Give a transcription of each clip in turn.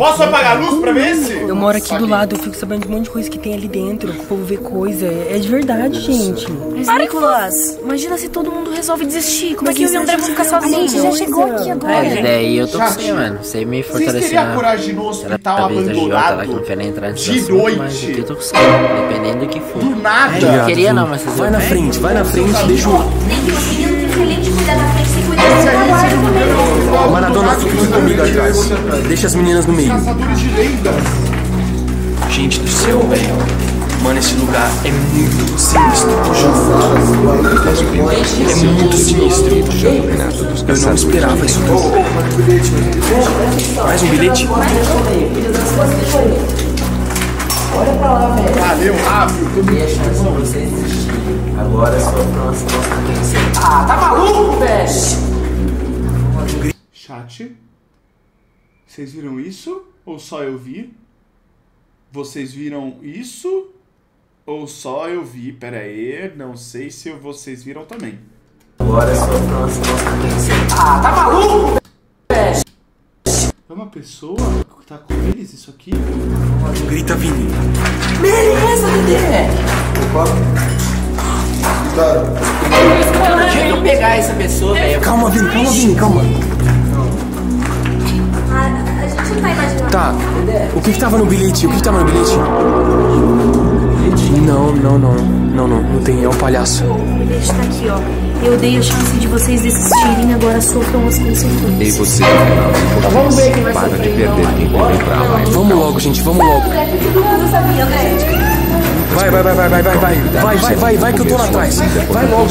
Posso apagar a luz pra ver se? Eu moro aqui do lado, eu fico sabendo de um monte de coisa que tem ali dentro. O povo vê coisa, é de verdade, gente. Mas, Nicolas, imagina se todo mundo resolve desistir. Como é que os André vão ficar sozinhos? A gente já chegou aqui agora. É, daí eu tô com você, mano. Você me fortaleceu. Vocês teriam coragem de ir no hospital abandonado de noite? Eu tô com você, dependendo do que for. Do nada. Eu não queria não, mas vocês... vai na frente, deixa eu... Maradona, fica comigo atrás. Deixa as meninas no meio. Gente do céu, velho. Mano, esse lugar é muito sinistro. É muito sinistro. Eu não esperava isso. Mais um bilhete? Olha pra lá, velho. Valeu, rápido. Dei a chance pra vocês desistirem. Agora é só pra nossa conquista. Ah, tá maluco, velho? Chat. Vocês viram isso? Ou só eu vi? Vocês viram isso? Ou só eu vi? Pera aí, não sei se vocês viram também. Agora é só pra nossa conquista. Ah, tá maluco, velho? É uma pessoa que tá com eles, isso aqui? Grita, Vini. Beleza, Dedé! Opa! Deixa eu pegar essa pessoa, velho. Calma, Vini, calma, Vini, calma. A gente não tá imaginando. Tá. O que tava no bilhete? O que tava no bilhete? Não tem, é um palhaço. O bilhete tá aqui, ó. Eu dei a chance de vocês desistirem, agora sofram as consequências. E você, Renato, vamos ver quem vai sofrer. Para de perder tempo, vem pra lá. Vamos logo, gente, vamos logo. Vai que eu tô lá atrás. Vai logo.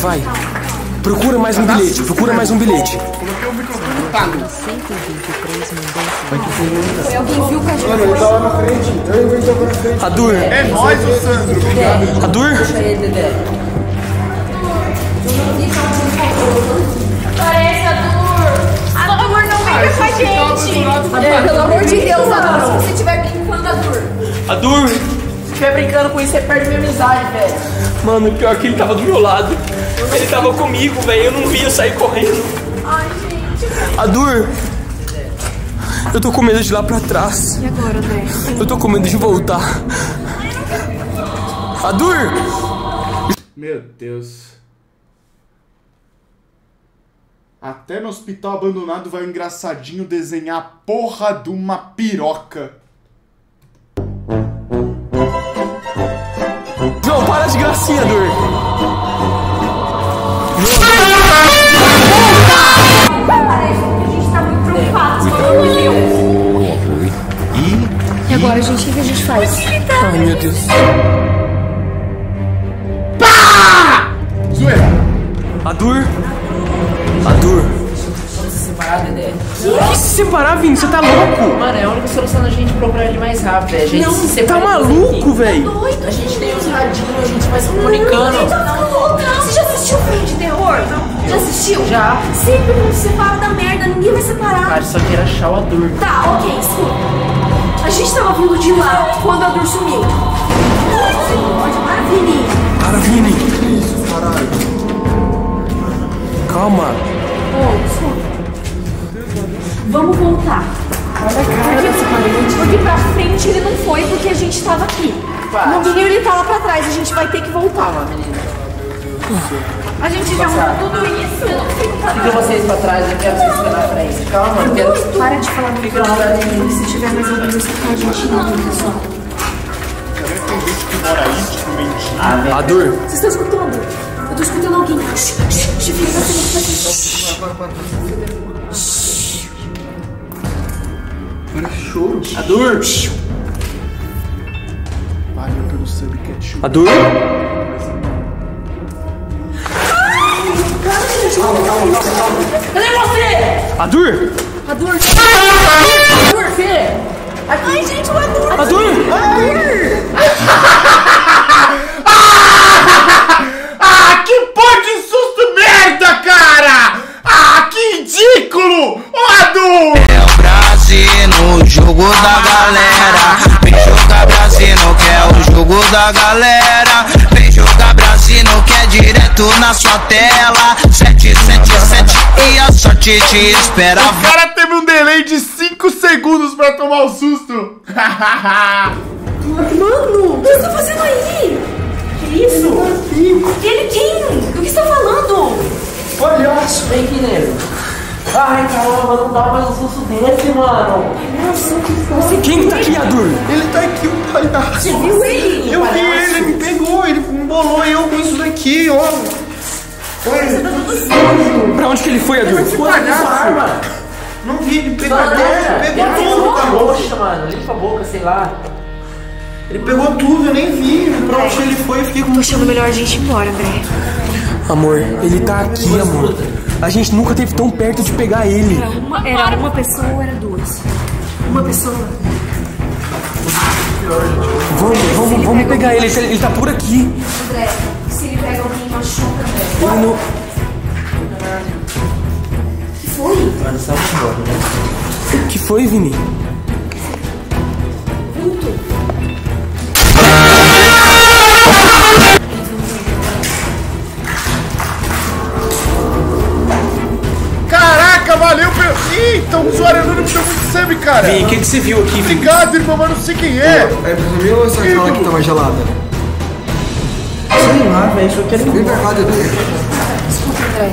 Vai. Procura mais um bilhete. Coloquei o microfone no talo. Foi alguém viu o cachorro? Ele tava na frente, eu inventei agora na frente. Adur! É nós, o Sandro! Obrigado! Adur! Parece Adur! Adur não vem com a gente! Pelo amor de Deus, Adur! Se você estiver brincando, Adur! Adur! Se estiver brincando com isso, você perde minha amizade, velho! Mano, pior que ele tava do meu lado! Ele tava comigo, velho! Eu não vi, eu saí correndo! Ai, gente! Adur! Eu tô com medo de ir lá pra trás. E agora, André? Eu tô com medo de voltar. Adur! Meu Deus. Até no hospital abandonado vai o engraçadinho desenhar a porra de uma piroca. Não, para de gracinha, Adur. E agora, gente, o que a gente faz? Ai, meu Deus. Pá! Zoeira. Adur. Vamos se separar, Dedé. Que se separar, Vini? Você tá louco? Mano, é a única solução da gente procurar ele mais rápido, é a gente se separar. Tá maluco, velho? Tá doido. A gente tem os radinhos, a gente vai se comunicando. Não. Você já assistiu filme de terror? Não. Já assistiu? Já. Sempre não se separa da merda, ninguém vai separar. Cara, só queira achar o Adur. Tá, ok, escuta. A gente tava vindo de lá quando a dor sumiu. Para, Vini! Isso, caralho. Calma. Vamos voltar. Olha a cara dessa parede. Porque pra frente ele não foi porque a gente tava aqui. No mínimo ele tá lá pra trás, a gente vai ter que voltar. Calma, menina. A gente já mudou tudo isso, eu não fico pra trás. Fica vocês pra trás, eu quero vocês pela frente. Calma, eu quero... Para de falar comigo agora, menino. Se tiver mais alguém, você fica a gente não, pessoal. Será que tem gente que mora aí, tipo, mentindo? Adur! Vocês estão escutando? Eu tô escutando alguém. Shhh, fica pra frente. Agora é choro. Adur! Valeu pelo sangue ketchup. Adur! Cadê você? Adur, filho! Ai, gente, o Adur! Ah, que porra de susto merda, cara! Ah, que ridículo! O Adur! É o Brasil no jogo da galera. Vem jogar Brasil, não quer o jogo da galera. Vem jogar Brasil, não quer direto na sua tela. 777 e a sorte te esperava. O cara teve um delay de 5 segundos pra tomar o susto. Mano, o que você tá fazendo aí? Que isso? Ele quem? Do que você tá falando? Palhaço, vem aqui, nego. Ai, caramba, não dá mais um susto desse, mano. Nossa, que foda. Quem tá aqui, Adur? Ele tá aqui, o palhaço. Você viu ele? Eu vi ele, ele me pegou, ele embolou eu com isso daqui, ó. Você tá tudo sério. Pra onde que ele foi, Adur? Esse palhaço. Não vi, ele pegou a terra, pegou tudo, cara. Poxa, mano, limpa a boca, sei lá. Ele pegou tudo, eu nem vi. Pra onde ele foi, eu fiquei com... Tô achando melhor a gente ir embora, André. Amor, ele tá aqui, amor. A gente nunca teve tão perto de pegar ele. Era uma pessoa ou era duas? Uma pessoa. Vamos pegar ele. Ele tá por aqui. André, se ele pega alguém, machuca, André. Mano... O que foi? O que foi, Vini? Então, o usuário não me deu muito semi, cara. Vem, o que você viu aqui? Obrigado, irmão, mas não sei quem é. É pro meu ou essa aquela que tá mais gelada? Sei lá, velho, só quero ir embora. Desculpa, André.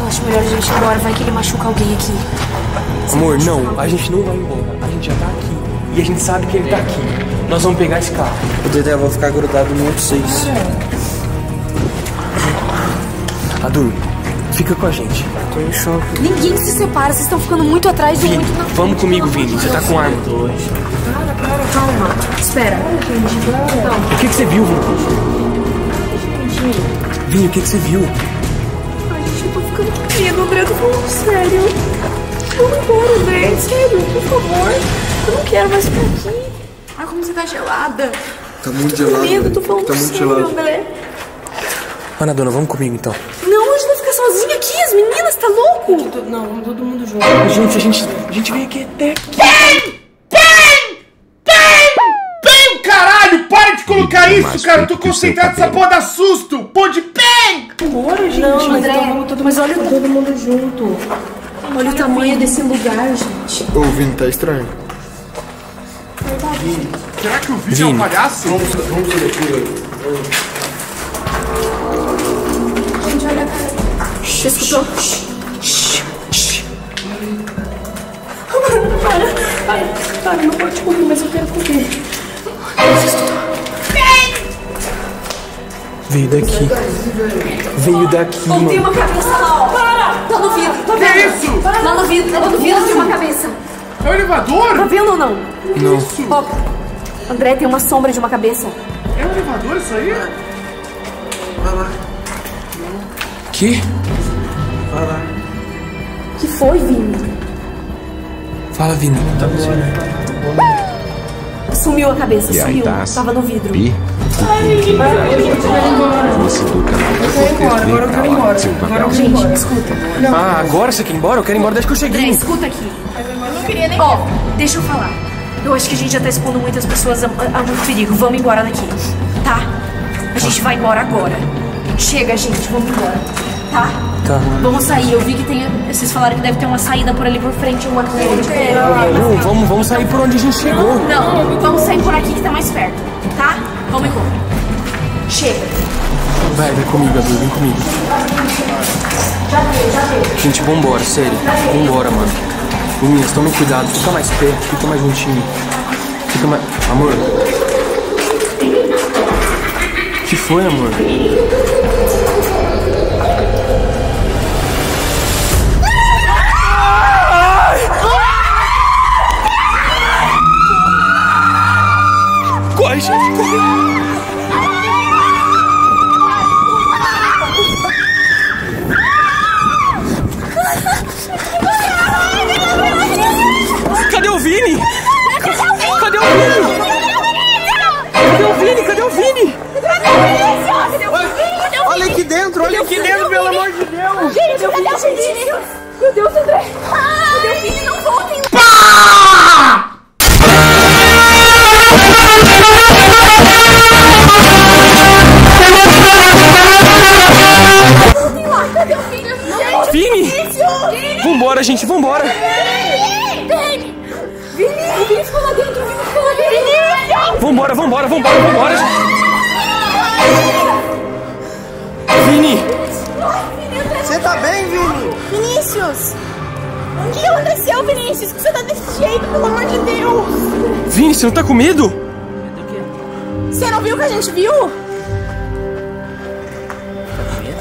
Eu acho melhor a gente ir embora, vai que ele machuca alguém aqui. Amor, não, a gente não vai embora. A gente já tá aqui. E a gente sabe que ele tá aqui. Nós vamos pegar esse carro. O Dedé, eu vou ficar grudado no outro 6. Adur, fica com a gente. Tô em choque. Ninguém se separa, vocês estão ficando muito atrás e muito na frente. Vamos comigo, Vini. Você tá com arma. Calma. Espera. O que você viu, Vini? Vini, o que você viu? Ai, gente, eu tô ficando com medo, André. Eu tô falando sério. Vamos embora, André. Sério, por favor. Eu não quero mais ficar aqui. Ai, como você tá gelada. Tá muito gelada. Eu tô falando sério, André. Ana, dona, vamos comigo, então. Não, a gente vai ficar sozinha aqui, as meninas, tá louco? Não, todo mundo junto. Gente, a gente veio aqui até... Bem, caralho, para de colocar isso, cara, eu tô concentrado nessa porra da susto. Pô de bem! Bora, gente. Não, André, mas olha todo mundo junto. Olha o tamanho desse lugar, gente. Ô, Vini, tá estranho. Verdade. Será que o Vini é um palhaço? Vamos ver aqui. Você escutou? Para, não pode correr, mas eu quero correr. Você escutou? Veio daqui. Veio daqui, mano. Tem uma cabeça lá, ó. Para! Tá no vidro, tá vendo? Que isso? Lá no vidro, tem uma cabeça. É o elevador? Tá vendo ou não? Não. Ó, André, tem uma sombra de uma cabeça. É o elevador isso aí? Vai lá. Que? Vai lá. O que foi, Vini? Fala, Vini. Tá bom. Sumiu a cabeça, sumiu. Tava no vidro. Agora eu quero ir embora. Gente, escuta. Ah, agora você quer ir embora? Eu quero ir embora desde que eu cheguei. Escuta aqui. Ó, deixa eu falar. Eu acho que a gente já tá expondo muitas pessoas a muito perigo. Vamos embora daqui, tá? A gente vai embora agora. Chega, gente, vamos embora, tá? Tá. Vamos sair, eu vi que tem... Vocês falaram que deve ter uma saída por ali por frente, uma coisa... Não, vamos sair por onde a gente chegou. Não, vamos sair por aqui que tá mais perto, tá? Vamos embora. Chega. Vai comigo, Adur, vem comigo. Já veio. Gente, vambora, sério. Vambora, mano. Meninas, tomem cuidado, fica mais perto, fica mais juntinho. Fica mais... Amor. O que foi, amor? Corre, gente, corre! Cadê o Vini? Cadê o Vini? Olha aqui dentro, pelo amor de Deus! Gente, cadê o Vini? Meu Deus, André! Cadê o Vini? Não voltem! Pá! Vambora, gente, vambora! Vinícius, vai lá dentro! Vinícius, vai lá dentro! Vambora, vambora, vambora, vambora! Vini! Você tá bem, Vini? Vinícius! O que aconteceu, Vinícius? Que você tá desse jeito, pelo amor de Deus! Vini, você não tá com medo? Você não viu o que a gente viu?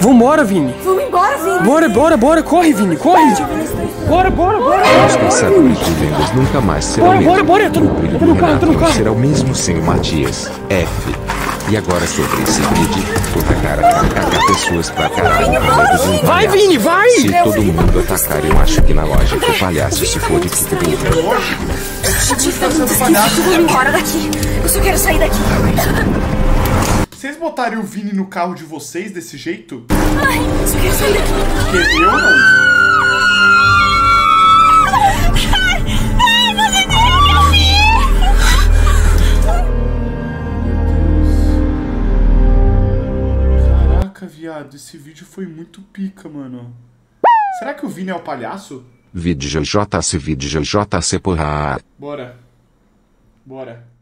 Vambora, Vini. Vamos embora, Vini. Bora, bora, bora. Corre, Vini. Corre. Bora, bora, bora. Nós passarões de vendas nunca mais serão o mesmo. Bora, bora, bora. Eu tô no carro, tô no carro. Será o mesmo sem o Matias. F. E agora sobre esse vídeo, vou atacar pessoas pra caralho. Vai, Vini, vai. Se todo mundo atacar, eu acho que na loja que o palhaço se for de fica bem. Bora daqui. Eu só quero sair daqui. Vocês botarem o Vini no carro de vocês desse jeito? Ai, só quero sair daqui. Entendeu ou não? Ai, você tem que... Caraca, viado, esse vídeo foi muito pica, mano. Será que o Vini é o palhaço? Vídeo J.J.C, porra. Bora. Bora.